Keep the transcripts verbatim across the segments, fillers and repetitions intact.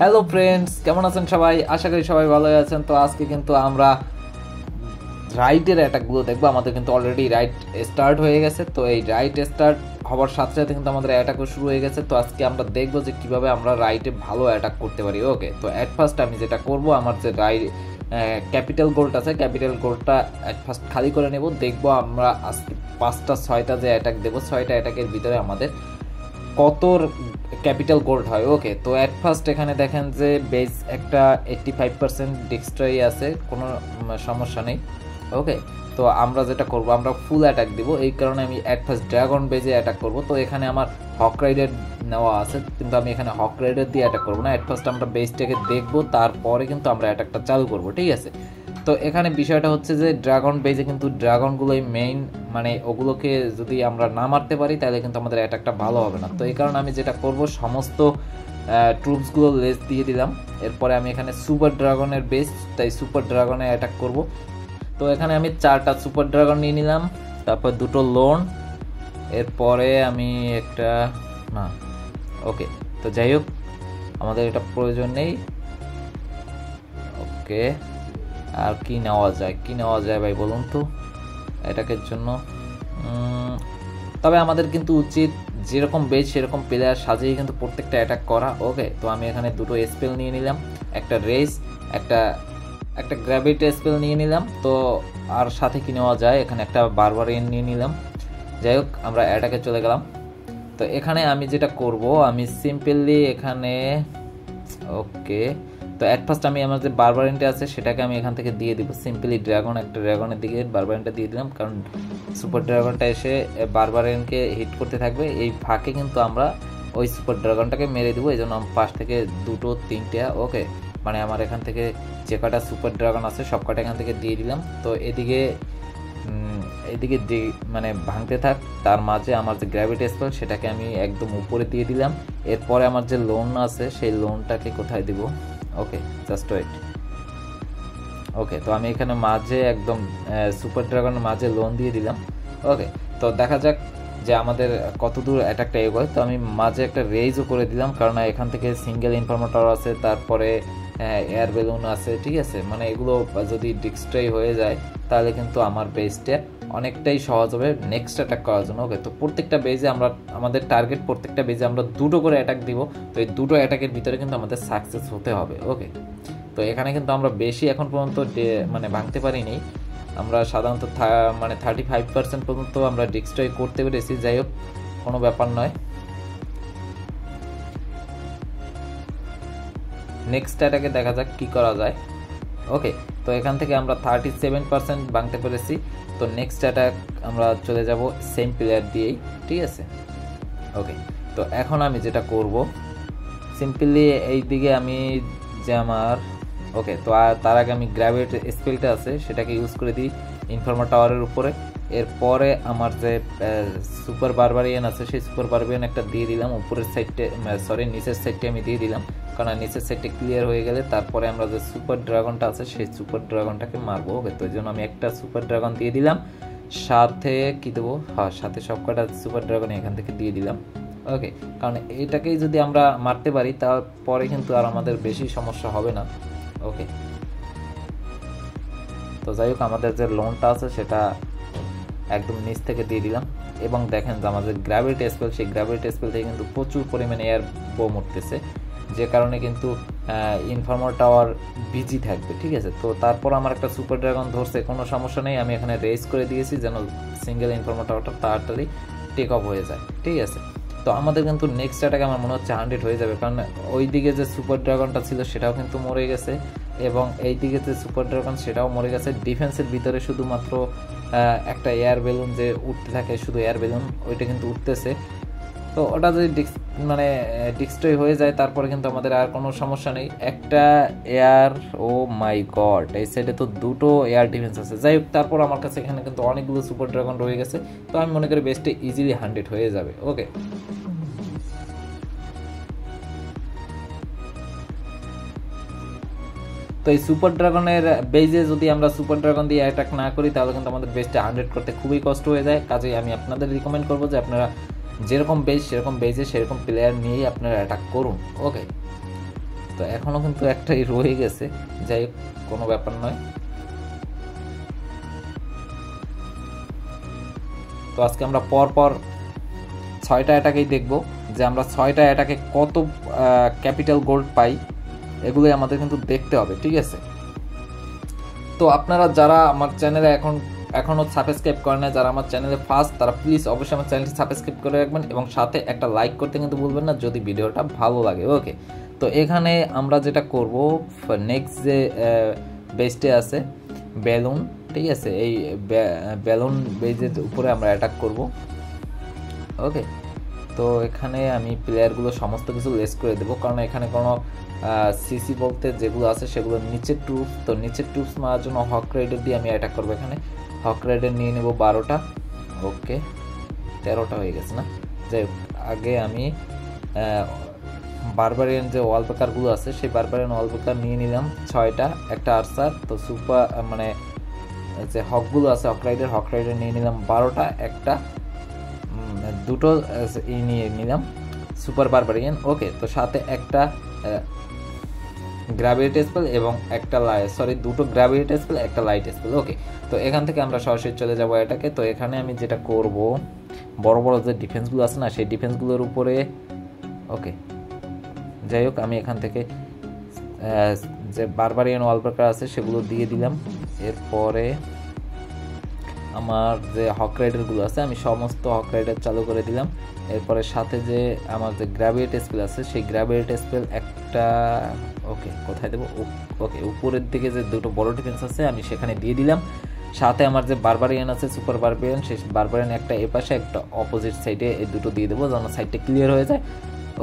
Hello friends केमन आছেন সবাই আশা করি সবাই ভালো আছেন। তো আজকে কিন্তু আমরা রাইটের অ্যাটাকগুলো দেখব। আমাদের কিন্তু অলরেডি রাইট স্টার্ট হয়ে গেছে। তো এই রাইট স্টার্ট হওয়ার সাথে সাথে কিন্তু আমাদের অ্যাটাকও শুরু হয়ে গেছে। তো আজকে আমরা দেখব যে কিভাবে আমরা রাইটে ভালো অ্যাটাক করতে পারি। ওকে, তো অ্যাট ফার্স্ট আমি যেটা করব, আমার যে রাইট ক্যাপিটাল গোল্ড আছে, ক্যাপিটাল গোল্ডটা অ্যাট ফার্স্ট খালি করে নেব। দেখব আমরা আজকে পাঁচটা ছয়টা যে অ্যাটাক দেবো, ছয়টা অ্যাটাকের ভিতরে আমাদের কত ক্যাপিটাল গোল্ড হয়। ওকে, তো অ্যাট ফার্স্ট এখানে দেখেন যে বেস একটা এইট্টি ফাইভ পার্সেন্ট ডিক্সট্রাই আছে, কোনো সমস্যা নেই। ওকে, তো আমরা যেটা করব, আমরা ফুল অ্যাটাক দেবো। এই কারণে আমি অ্যাট ফার্স্ট ড্রাগন বেজে অ্যাটাক করব। তো এখানে আমার হক রাইডার নেওয়া আছে, কিন্তু আমি এখানে হক রাইডার দিয়ে অ্যাটাক করবো না। অ্যাট ফার্স্ট আমরা বেসটাকে দেখবো, তারপরে কিন্তু আমরা অ্যাটাকটা চালু করব, ঠিক আছে? তো এখানে বিষয়টা হচ্ছে যে ড্রাগন বেজে কিন্তু ড্রাগনগুলোই মেইন, মানে ওগুলোকে যদি আমরা না মারতে পারি তাহলে কিন্তু আমাদের অ্যাটাকটা ভালো হবে না। তো এই কারণে আমি যেটা করব, সমস্ত ট্রুপসগুলো লেস দিয়ে দিলাম। এরপরে আমি এখানে সুপার ড্রাগনের বেস, তাই সুপার ড্রাগনে অ্যাটাক করব। তো এখানে আমি চারটা সুপার ড্রাগন নিয়ে নিলাম, তারপর দুটো লোন, এরপরে আমি একটা না। ওকে, তো যাই হোক, আমাদের এটা প্রয়োজন নেই। ওকে, আর কি নেওয়া যায়, কি নেওয়া যায় ভাই বলুন তো অ্যাটাকের জন্য? তবে আমাদের কিন্তু উচিত যেরকম বেজ সেরকম প্লেয়ার সাজিয়ে কিন্তু প্রত্যেকটা অ্যাটাক করা। ওকে, তো আমি এখানে দুটো স্পেল নিয়ে নিলাম, একটা রেস, একটা একটা গ্র্যাভিটি স্পেল নিয়ে নিলাম। তো আর সাথে কি নেওয়া যায়, এখানে একটা বারবারিয়ান নিয়ে নিলাম। যাই হোক, আমরা অ্যাটাকে চলে গেলাম। তো এখানে আমি যেটা করব, আমি সিম্পলি এখানে ওকে, তো অ্যাট ফার্স্ট আমি আমার যে বারবারিয়ানটা আছে সেটাকে আমি এখান থেকে দিয়ে দিব। সিম্পলি ড্রাগন, একটা ড্রাগনের দিকে বারবারিয়ানটা দিয়ে দিলাম, কারণ সুপার ড্রাগনটা এসে বারবারিয়ানকে হিট করতে থাকবে। এই ফাঁকে কিন্তু আমরা ওই সুপার ড্রাগনটাকে মেরে দেবো। এই জন্য আমি পাশ থেকে দুটো তিনটা, ওকে, মানে আমার এখান থেকে যে কটা সুপার ড্রাগন আছে সব কটা এখান থেকে দিয়ে দিলাম। তো এদিকে এদিকে মানে ভাঙতে থাক, তার মাঝে আমার যে গ্র্যাভিটি স্পেল সেটাকে আমি একদম উপরে দিয়ে দিলাম। এরপরে আমার যে লোন আছে সেই লোনটাকে কোথায় দিব? ওকে, জাস্ট ওয়েট। ওকে, তো আমি এখানে মাঝে একদম সুপার ড্রাগনের মাঝে লোন দিয়ে দিলাম। ওকে, তো দেখা যাক যে আমাদের কতদূর অ্যাটাকটা এগোয়। তো আমি মাঝে একটা রেইজও করে দিলাম, কারণ এখান থেকে সিঙ্গেল ইনফরমেটর আছে, তারপরে এয়ার বেলুন আছে, ঠিক আছে? মানে এগুলো যদি ডিস্ট্রয় হয়ে যায় তাহলে কিন্তু আমার বেজটা অনেকটাই সহজ হবে নেক্সট অ্যাটাক করার জন্য। ওকে, তো প্রত্যেকটা বেজে আমরা, আমাদের টার্গেট প্রত্যেকটা বেজে আমরা দুটো করে অ্যাটাক দিব। তো এই দুটো অ্যাটাকের ভিতরে কিন্তু আমাদের সাকসেস হতে হবে। ওকে, তো এখানে কিন্তু আমরা বেশি এখন পর্যন্ত মানে ভাঙতে পারিনি। আমরা সাধারণত মানে থার্টি ফাইভ পার্সেন্ট পর্যন্ত আমরা ডিস্ট্রয় করতে পেরেছি। যাই হোক, কোনো ব্যাপার নয়। নেক্সট অ্যাটাকে দেখা যাক কী করা যায়। ওকে, তো এখান থেকে আমরা থার্টি সেভেন পার্সেন্ট ভাঙতে পেরেছি। তো নেক্সট অ্যাটাক আমরা চলে যাব সেম প্লেয়ার দিয়েই, ঠিক আছে? ওকে, তো এখন আমি যেটা করব, সিম্পলি এই দিকে আমি যে আমার, ওকে, তো তার আগে আমি গ্র্যাভিট স্পেলটা আছে সেটাকে ইউজ করে দিই ইনফর্মার টাওয়ারের উপরে। এরপরে আমার যে সুপার বারবারিয়ান আছে সেই সুপার বারবারিয়ান একটা দিয়ে দিলাম উপরের সাইডে, সরি নিচের সাইডটা আমি দিয়ে দিলাম, কারণ নিচের সাইডটা ক্লিয়ার হয়ে গেলে তারপরে আমরা যে সুপার ড্রাগনটা আছে সেই সুপার ড্রাগনটাকে মারবো। ওকে, তো ওই জন্য আমি একটা সুপার ড্রাগন দিয়ে দিলাম, সাথে কী দেবো? হ্যাঁ, সাথে সব কটা সুপার ড্রাগন এখান থেকে দিয়ে দিলাম। ওকে, কারণ এটাকেই যদি আমরা মারতে পারি তারপরে কিন্তু আর আমাদের বেশি সমস্যা হবে না। ওকে, তো যাই হোক, আমাদের যে লোনটা আছে সেটা একদম নিচ থেকে দিয়ে দিলাম। এবং দেখেন যে আমাদের গ্র্যাভিটি স্পেল, সেই গ্র্যাভিটি স্পেল থেকে কিন্তু প্রচুর পরিমাণে এয়ার বোম উঠতেছে, যে কারণে কিন্তু ইনফর্মার টাওয়ার বিজি থাকবে, ঠিক আছে? তো তারপর আমার একটা সুপার ড্রাগন ধরছে, কোনো সমস্যা নেই। আমি এখানে রেস করে দিয়েছি যেন সিঙ্গেল ইনফর্মার টাওয়ারটা তাড়াতাড়ি টেক অফ হয়ে যায়, ঠিক আছে? তো আমাদের কিন্তু নেক্সট অ্যাটাকে আমার মনে হচ্ছে হান্ড্রেড হয়ে যাবে, কারণ ওই দিকে যে সুপার ড্রাগনটা ছিল সেটাও কিন্তু মরে গেছে, এবং এই দিকে যে সুপার ড্রাগন সেটাও মরে গেছে। ডিফেন্সের ভিতরে শুধুমাত্র একটা এয়ার বেলুন যে উঠতে থাকে, শুধু এয়ার বেলুন, ওইটা কিন্তু উঠতেছে। তো ওটা যদি ডিস্ক মানে ডিস্ট্রয় হয়ে যায় তারপরে কিন্তু আমাদের আর কোনো সমস্যা নেই। একটা এয়ার, ও মাই গড, এই সাইডে তো দুটো এয়ার ডিফেন্স আছে। যাই হোক, তারপর আমার কাছে এখানে কিন্তু অনেকগুলো সুপার ড্রাগন রয়ে গেছে। তো আমি মনে করি বেস্টে ইজিলি হান্ড্রেড হয়ে যাবে। ওকে, তো এই সুপার ড্রাগনের বেজে যদি আমরা সুপার ড্রাগন দিয়ে অ্যাটাক না করি তাহলে কিন্তু আমাদের বেজটা হান্ড্রেড করতে খুবই কষ্ট হয়ে যায়। কাজেই আমি আপনাদের রিকমেন্ড করবো যে আপনারা যেরকম বেজ সেরকম বেজে সেরকম প্লেয়ার নিয়েই আপনারা অ্যাটাক করুন। ওকে, তো এখনও কিন্তু একটাই রয়ে গেছে, যাই কোনো ব্যাপার নয়। তো আজকে আমরা পরপর ছয়টা অ্যাটাকেই দেখব যে আমরা ছয়টা অ্যাটাকে কত ক্যাপিটাল গোল্ড পাই, এগুলোই আমাদের কিন্তু দেখতে হবে, ঠিক আছে। তো আপনারা যারা আমার চ্যানেলে এখন এখনও সাবস্ক্রাইব করে না, যারা আমার চ্যানেলে ফার্স্ট, তারা প্লিজ অবশ্যই আমার চ্যানেলটি সাবস্ক্রাইব করে রাখবেন এবং সাথে একটা লাইক করতে কিন্তু ভুলবেন না যদি ভিডিওটা ভালো লাগে, ওকে। তো এখানে আমরা যেটা করব, নেক্সট যে বেস্টে আছে বেলুন, ঠিক আছে, এই বেলুন বেজের উপরে আমরা অ্যাটাক করব, ওকে। তো এখানে আমি প্লেয়ারগুলো সমস্ত কিছু লেস করে দেবো, কারণ এখানে কোনো সিসি বলতে যেগুলো আছে সেগুলো নিচের ট্রুপস। তো নিচের ট্রুপস মারার জন্য হক রাইডার দিয়ে আমি অ্যাটাক করবো। এখানে হক রাইডার নিয়ে নেব বারোটা, ওকে, তেরোটা হয়ে গেছে না। যাই হোক, আগে আমি বারবারিয়ান যে ওয়ালপেকারগুলো আছে সেই বারবারিয়ান ওয়ালপেকার নিয়ে নিলাম ছয়টা, একটা আর্সার। তো সুপার মানে যে হকগুলো আছে হক রাইডার, হক রাইডার নিয়ে নিলাম বারোটা, একটা দুটো ই নিয়ে নিলাম সুপার বারবারিয়ান, ওকে। তো সাথে একটা গ্র্যাভিটি স্পেল এবং একটা লাইট, সরি দুটো গ্র্যাভিটি স্পেল একটা লাইট স্পেল, ওকে। তো এখান থেকে আমরা সরাসরি চলে যাবো এটাকে। তো এখানে আমি যেটা করব, বড় বড় যে ডিফেন্সগুলো আছে না সেই ডিফেন্সগুলোর উপরে, ওকে। যাই হোক, আমি এখান থেকে যে বারবারিয়ান ওয়ালপেকার আছে সেগুলো দিয়ে দিলাম। এরপরে আমার যে হক রাইডারগুলো আছে আমি সমস্ত হক রাইডার চালু করে দিলাম। এরপরে সাথে যে আমার যে গ্র্যাভিয়েট স্পেল আছে সেই গ্র্যাভিয়েট স্পেল একটা, ওকে, কোথায় দেবো, ওকে, উপরের দিকে যে দুটো বড় ডিফেন্স আছে আমি সেখানে দিয়ে দিলাম। সাথে আমার যে বারবারিয়ান আছে সুপার বারবারিয়ান, সেই বারবারিয়ান একটা এপাশে একটা অপোজিট সাইডে, এই দুটো দিয়ে দেবো যেন সাইডটা ক্লিয়ার হয়ে যায়,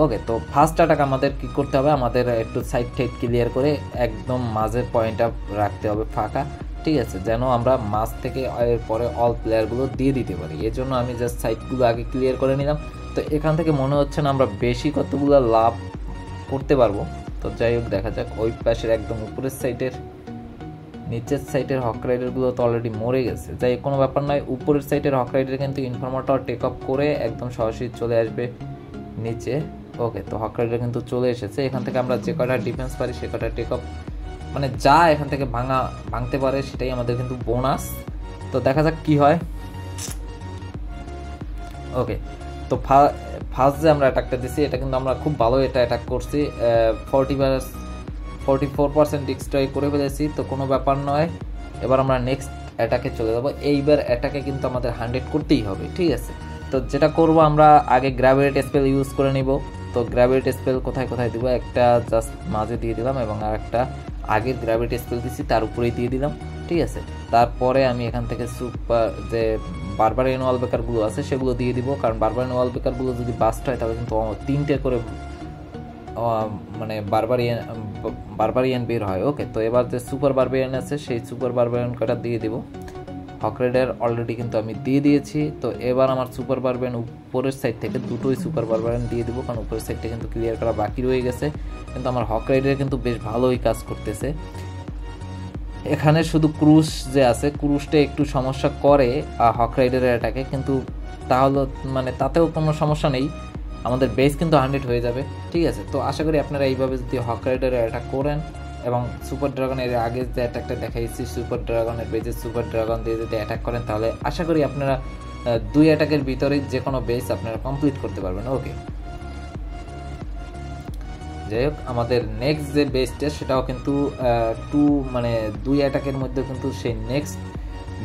ওকে। তো ফার্স্ট অ্যাটাক আমাদের কী করতে হবে, আমাদের একটু সাইড টাইড ক্লিয়ার করে একদম মাঝের পয়েন্ট আপ রাখতে হবে ফাঁকা, ঠিক আছে, যেন আমরা মাছ থেকে এরপরে অল প্লেয়ারগুলো দিয়ে দিতে পারি। এর জন্য আমি জাস্ট সাইডগুলো আগে ক্লিয়ার করে নিলাম। তো এখান থেকে মনে হচ্ছে না আমরা বেশি কতগুলো লাভ করতে পারবো। তো যাই হোক, দেখা যাক। ওই পাশের একদম উপরের সাইডের নিচের সাইডের হক রাইডারগুলো তো অলরেডি মরে গেছে, যাই কোনো ব্যাপার নয়। উপরের সাইডের হক রাইডার কিন্তু ইনফরমারটা টেক আপ করে একদম সরাসরি চলে আসবে নিচে, ওকে। তো হক রাইডার কিন্তু চলে এসেছে। এখান থেকে আমরা যে কটা ডিফেন্স পারি সে কটা টেক আপ, মানে যা এখান থেকে ভাঙা ভাঙতে পারে সেটাই আমাদের কিন্তু বোনাস। তো দেখা যাক কি হয়, ওকে। তো ফার্স্ট যে আমরা অ্যাটাকটা দিচ্ছি এটা কিন্তু আমরা খুব ভালো এটা অ্যাটাক করছি, forty forty four percent destroy করে ফেলেছি। তো কোনো ব্যাপার নয়, এবার আমরা নেক্সট অ্যাটাকে চলে যাবো। এইবার অ্যাটাকে কিন্তু আমাদের হান্ড্রেড করতেই হবে, ঠিক আছে। তো যেটা করব, আমরা আগে গ্র্যাভিয়েট স্পেল ইউজ করে নিব। তো গ্র্যাভিয়েট স্পেল কোথায় কোথায় দেবো, একটা জাস্ট মাঝে দিয়ে দিলাম এবং আর একটা আগের গ্র্যাভিটি স্পেল দিচ্ছি তার উপরেই দিয়ে দিলাম, ঠিক আছে। তারপরে আমি এখান থেকে সুপার যে বারবারিয়ান ওয়ালপেকারগুলো আছে সেগুলো দিয়ে দিব, কারণ বারবারিয়ান ওয়ালপেকারগুলো যদি বাস্ট হয় তাহলে কিন্তু তিনটে করে মানে বারবারিয়ান বারবারিয়ান বের হয়, ওকে। তো এবার যে সুপার বারবারিয়ান আছে সেই সুপার বারবারিয়ান কটা দিয়ে দিব। হক রাইডার অলরেডি কিন্তু আমি দিয়ে দিয়েছি। তো এবার আমার সুপার বারবারিয়ান উপরের সাইড থেকে দুটোই সুপার বারবারিয়ান দিয়ে দেবো, কারণ উপরের সাইডটা কিন্তু ক্লিয়ার করা বাকি রয়ে গেছে। কিন্তু আমার হক রাইডার কিন্তু বেশ ভালোই কাজ করতেছে। এখানে শুধু ক্রুশ যে আছে ক্রুশটা একটু সমস্যা করে হক রাইডারের অ্যাটাকে, কিন্তু তাহলে মানে তাতেও কোনো সমস্যা নেই, আমাদের বেস কিন্তু হান্ড্রেড হয়ে যাবে, ঠিক আছে। তো আশা করি আপনারা এইভাবে যদি হক রাইডারের অ্যাটাক করেন এবং সুপার ড্রাগনের আগে যে অ্যাটাকটা দেখাইছি সুপার ড্রাগনের বেজে সুপার ড্রাগন দিয়ে যদি অ্যাটাক করেন, তাহলে আশা করি আপনারা দুই অ্যাটাকের ভিতরে যে কোনো বেস আপনারা কমপ্লিট করতে পারবেন, ওকে। যাই হোক, আমাদের নেক্সট যে বেসটা সেটাও কিন্তু টু মানে দুই অ্যাটাকের মধ্যে কিন্তু সেই নেক্সট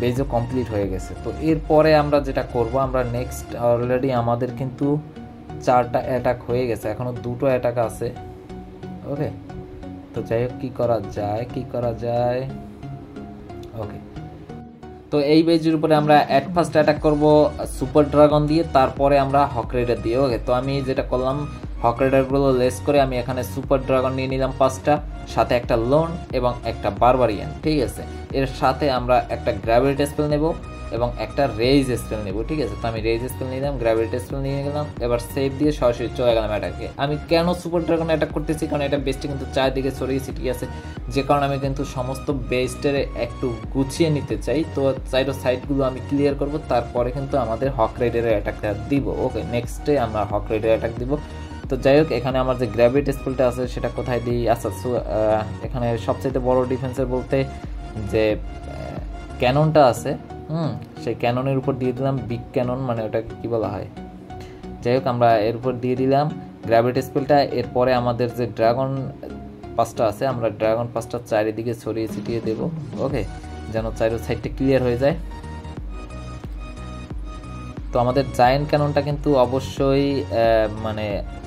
বেজও কমপ্লিট হয়ে গেছে। তো এরপরে আমরা যেটা করব, আমরা নেক্সট অলরেডি আমাদের কিন্তু চারটা অ্যাটাক হয়ে গেছে, এখনও দুটো অ্যাটাক আছে, ওকে। তো যাই হোক, কী করা যায় কী করা যায় ওকে। তো এই বেজের উপরে আমরা অ্যাট ফার্স্ট অ্যাটাক করব সুপার ড্রাগন দিয়ে, তারপরে আমরা হক রাইডার দিয়ে, ওকে। তো আমি যেটা করলাম, হক রাইডারগুলো লেস করে আমি এখানে সুপার ড্রাগন নিয়ে নিলাম পাঁচটা, সাথে একটা লোন এবং একটা বারবারিয়ান, ঠিক আছে। এর সাথে আমরা একটা গ্র্যাভিটি স্পেল নেব এবং একটা রেইজ স্পেল নেব, ঠিক আছে। তো আমি রেইজ স্পেল নিলাম, গ্র্যাভিটি স্পেল নিয়ে গেলাম। এবার সেভ দিয়ে সরাসরি চলে গেলাম অ্যাটাকে। আমি কেন সুপার ড্রাগন অ্যাটাক করতেছি, কারণ এটা বেস্টে কিন্তু চারদিকে ছড়িয়ে ছিটিয়ে আছে, যে কারণে আমি কিন্তু সমস্ত বেস্টের একটু গুছিয়ে নিতে চাই। তো সাইড ও সাইডগুলো আমি ক্লিয়ার করব, তারপরে কিন্তু আমাদের হক রাইডারের অ্যাটাকটা দিব, ওকে। নেক্সটে আমরা হক রাইডারের অ্যাটাক দিব। তো যাই হোক এখানে আমার যে গ্র্যাভিটি স্কুলটা আছে সেটা কোথায় দিই? আচ্ছা, এখানে সবচেয়ে বড় ডিফেন্সের বলতে যে ক্যাননটা আছে, হুম, সেই ক্যাননের উপর দিয়ে দিলাম বিগ ক্যানন, মানে ওটাকে কী বলা হয়। যাই হোক আমরা এর উপর দিয়ে দিলাম গ্র্যাভিটি স্কুলটা। এরপরে আমাদের যে ড্রাগন পাঁচটা আছে, আমরা ড্রাগন পাঁচটা চারিদিকে ছড়িয়ে ছিটিয়ে দেবো, ওকে, যেন চারো সাইডটা ক্লিয়ার হয়ে যায়। তো আমাদের জায়েন্ট ক্যাননটা কিন্তু অবশ্যই মানে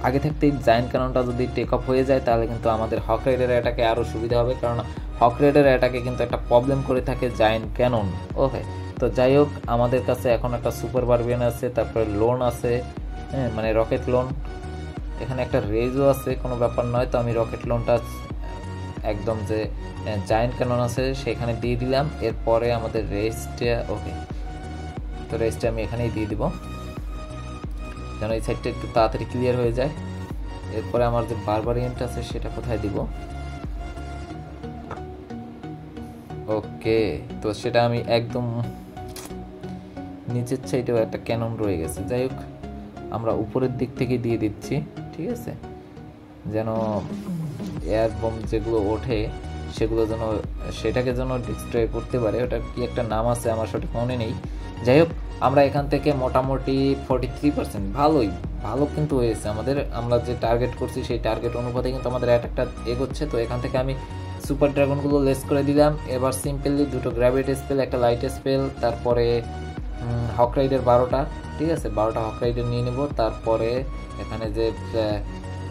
আগে থাকতেই জায়েন্ট ক্যাননটা যদি টেক আপ হয়ে যায় তাহলে কিন্তু আমাদের হক রাইডার অ্যাটাকে আরও সুবিধা হবে, কারণ হক রাইডার অ্যাটাকে কিন্তু একটা প্রবলেম করে থাকে জায়েন্ট ক্যানন, ওকে। তো যাই হোক আমাদের কাছে এখন একটা সুপার বারবিয়ান আছে, তারপরে লোন আছে, হ্যাঁ, মানে রকেট লোন, এখানে একটা রেজও আছে, কোনো ব্যাপার নয়। তো আমি রকেট লোনটা একদম যে জায়েন্ট ক্যানন আছে সেখানে দিয়ে দিলাম। এরপরে আমাদের রেজটা, ওকে, তো রেজটা আমি এখানেই দিয়ে দিব যেন এই সাইডটা একটু তাড়াতাড়ি ক্লিয়ার হয়ে যায়। এরপরে আমার যে বারবারিয়ানটা আছে সেটা কোথায় দিব? ওকে, তো সেটা আমি একদম নিচের সাইডেও একটা ক্যানন রয়ে গেছে, যাই হোক আমরা উপরের দিক থেকে দিয়ে দিচ্ছি, ঠিক আছে, যেন এয়ার বম যেগুলো ওঠে সেগুলো যেন সেটাকে যেন ডিস্ট্রয় করতে পারে। ওটা কি একটা নাম আছে আমার সঠিক মনে নেই। যাই হোক আমরা এখান থেকে মোটামুটি ফর্টি থ্রি পার্সেন্ট ভালোই ভালো কিন্তু হয়েছে আমাদের, আমরা যে টার্গেট করছি সেই টার্গেট অনুপাতে কিন্তু আমাদের অ্যাটাকটা এগোচ্ছে। তো এখান থেকে আমি সুপার ড্রাগনগুলো লেস করে দিলাম। এবার সিম্পলি দুটো গ্র্যাভিটি স্পেল, একটা লাইট স্পেল, তারপরে হক রাইডার বারোটা, ঠিক আছে, বারোটা হক রাইডার নিয়ে নেব। তারপরে এখানে যে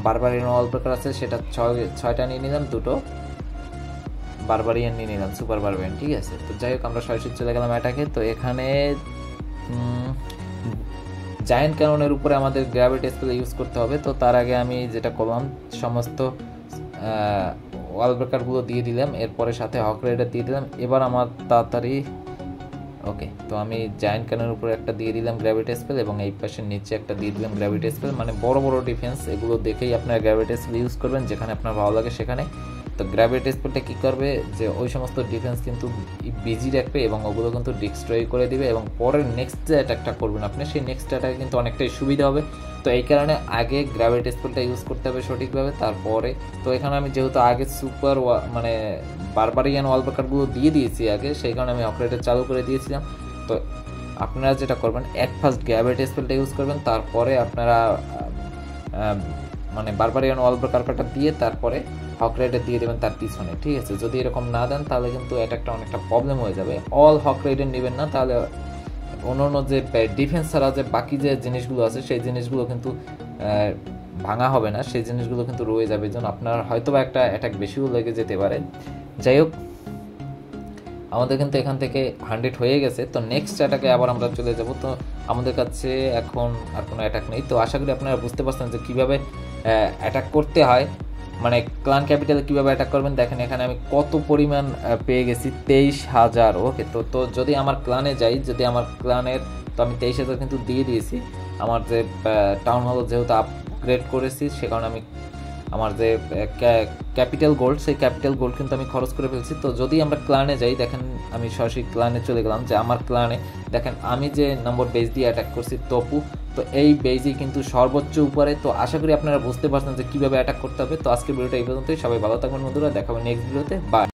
বারবারিয়ান ওয়ালপেপার আছে সেটা ছয় ছয়টা নিয়ে নিলাম, দুটো বারবারিয়ান নিয়ে নিলাম, সুপার বারবারিয়ান, ঠিক আছে। তো যাই হোক আমরা সরাসরি চলে গেলাম অ্যাটাকে। তো এখানে জায়েন্ট ক্যাননের উপরে আমাদের গ্র্যাভিটি স্পেল ইউজ করতে হবে। তো তার আগে আমি যেটা করলাম সমস্ত ওয়াল ব্রেকারগুলো দিয়ে দিলাম, এরপরে সাথে হক রাইডার দিয়ে দিলাম। এবার আমার তাড়াতাড়ি, ওকে, তো আমি জায়েন্ট ক্যাননের উপরে একটা দিয়ে দিলাম গ্র্যাভিটি স্পেল এবং এই পাশের নিচে একটা দিয়ে দিলাম গ্র্যাভিটি স্পেল। মানে বড় বড় ডিফেন্স এগুলো দেখেই আপনারা গ্র্যাভিটি স্পেল ইউজ করবেন, যেখানে আপনার ভালো লাগে সেখানে। তো গ্র্যাভিটি স্পেলটা কী করবে যে ওই সমস্ত ডিফেন্স কিন্তু বিজি রাখবে এবং ওগুলো কিন্তু ডিস্ট্রয় করে দিবে, এবং পরের নেক্সট যে অ্যাটাকটা করবেন আপনি সেই নেক্সট অ্যাটাকে কিন্তু অনেকটাই সুবিধা হবে। তো এই কারণে আগে গ্র্যাভিটি স্পেলটা ইউজ করতে হবে সঠিকভাবে, তারপরে। তো এখানে আমি যেহেতু আগে সুপার মানে বারবারিয়ান ওয়ালপেপারগুলো দিয়ে দিয়েছি আগে, সেই কারণে আমি অপারেটর চালু করে দিয়েছিলাম। তো আপনারা যেটা করবেন, এক ফার্স্ট গ্র্যাভিটি স্পেলটা ইউজ করবেন, তারপরে আপনারা মানে বারবারিয়ান ওয়ালপেপারটা দিয়ে তারপরে হক রাইডার দিয়ে দেবেন তার পিছনে, ঠিক আছে। যদি এরকম না দেন তাহলে কিন্তু অ্যাটাকটা অনেকটা প্রবলেম হয়ে যাবে। অল হক রাইডার নেবেন না, তাহলে অন্য অন্য যে ডিফেন্স ছাড়া যে বাকি যে জিনিসগুলো আছে সেই জিনিসগুলো কিন্তু ভাঙা হবে না, সেই জিনিসগুলো কিন্তু রয়ে যাবে, যেন আপনার হয়তো বা একটা অ্যাটাক বেশিও লেগে যেতে পারে। যাই হোক আমাদের কিন্তু এখান থেকে হান্ড্রেড হয়ে গেছে। তো নেক্সট অ্যাটাকে আবার আমরা চলে যাব। তো আমাদের কাছে এখন আর কোনো অ্যাটাক নেই। তো আশা করি আপনারা বুঝতে পারছেন যে কীভাবে অ্যাটাক করতে হয়, মানে ক্লান ক্যাপিটালে কীভাবে অ্যাটাক করবেন। দেখেন এখানে আমি কত পরিমাণ পেয়ে গেছি, তেইশ হাজার, ওকে। তো তো যদি আমার ক্লানে যাই, যদি আমার ক্লানের, তো আমি তেইশ হাজার কিন্তু দিয়ে দিয়েছি। আমার যে টাউন হল যেহেতু আপগ্রেড করেছি সে কারণে আমি আমার যে ক্যাপিটাল গোল্ড, সেই ক্যাপিটাল গোল্ড কিন্তু আমি খরচ করে ফেলছি। তো যদি আমরা ক্লানে যাই, দেখেন আমি সরাসরি ক্লানে চলে গেলাম, যে আমার ক্লানে দেখেন আমি যে নম্বর বেজ দিয়ে অ্যাটাক করছি তপু, তো এই বেজই কিন্তু সর্বোচ্চ উপরে। তো আশা করি আপনারা বুঝতে পারছেন যে কীভাবে অ্যাটাক করতে হবে। তো আজকের ভিডিওটা এই পর্যন্তই, সবাই ভালো থাকবেন বন্ধুরা, দেখা হবে নেক্সট ভিডিওতে, বাই।